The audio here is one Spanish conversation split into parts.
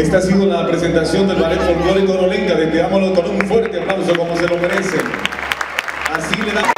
Esta ha sido la presentación del Ballet Folklórico Oro Lenca. Despidámoslo con un fuerte aplauso como se lo merece. Así le damos.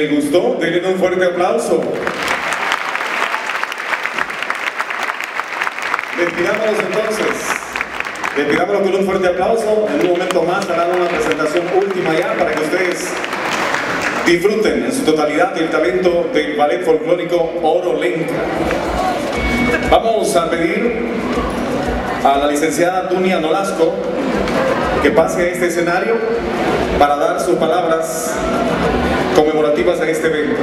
le gustó, denle un fuerte aplauso. Despidámonos entonces. Despidámonos con un fuerte aplauso. En un momento más harán una presentación última ya para que ustedes disfruten en su totalidad del talento del Ballet Folklórico Oro Lenca. Vamos a pedir a la licenciada Dunia Nolasco que pase a este escenario para dar sus palabras conmemorativas a este evento.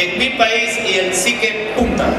en mi país y el psique punta.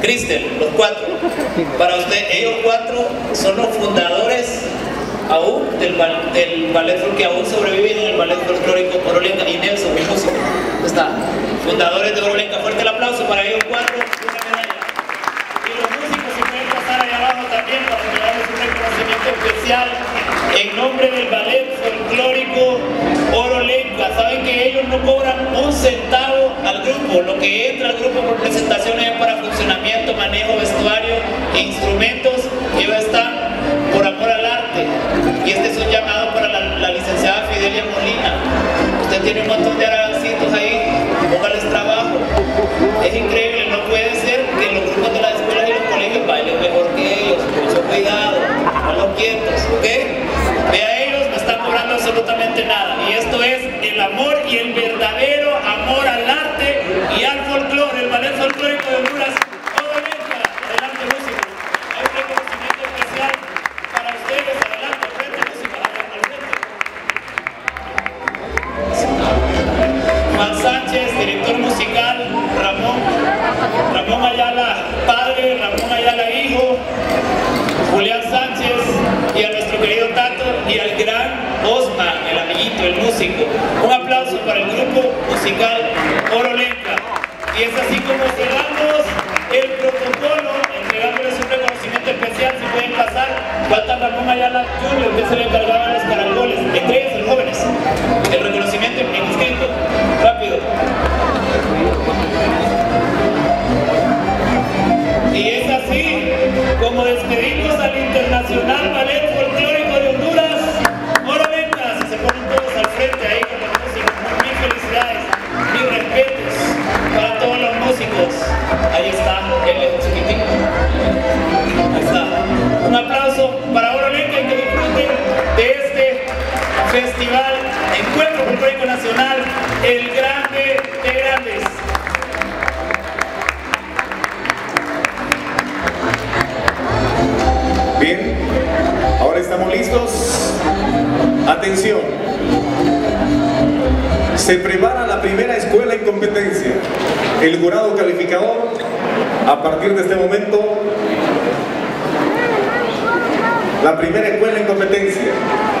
Cristel, los cuatro. Para usted, ellos cuatro son los fundadores aún del ballet que aún sobreviven en el ballet folklórico Oro Lenca y Nelson, mi músico. Está. Fundadores de Oro Lenca. Fuerte el aplauso para ellos cuatro. Una medalla. Y los músicos se pueden pasar allá abajo también para que hagamos un reconocimiento especial en nombre del ballet folklórico Oro Lenca. Saben que ellos no cobran un centavo al grupo. Lo que entra al grupo por presentaciones es para funcionamiento, manejo, vestuario e instrumentos. Ellos están por amor al arte. Y este es un llamado para la licenciada Fidelia Molina. Usted tiene un montón de arancitos ahí, póngales trabajo. Es increíble, no puede ser que los grupos de las escuelas y los colegios bailen mejor que ellos. Mucho cuidado, a los quietos, ¿ok? Ve a ellos, no están cobrando absolutamente nada. Y esto es el amor y el verdadero amor al arte y al folclore, el ballet folclórico de Honduras. Un aplauso para el grupo musical Oro Lenca. Y es así como cerramos el protocolo, entregándoles un reconocimiento especial. Si pueden pasar, falta Ramón Ayala Jr., que se le encargaba los caracoles. Entréguense, jóvenes. El reconocimiento en escrito. Rápido. Y es así como despedimos al Internacional Ballet Folklórico de Honduras. Oro Lenca, si se ponen todos al frente ahí con los músicos, mil felicidades, mil respetos para todos los músicos. Ahí está, el chiquitito. Ahí está. Un aplauso para Oro Lenca y que disfruten de este festival, Encuentro Folklórico Nacional, el grande de grandes. Bien, ahora estamos listos. Atención, se prepara la primera escuela en competencia. El jurado calificador, a partir de este momento, la primera escuela en competencia.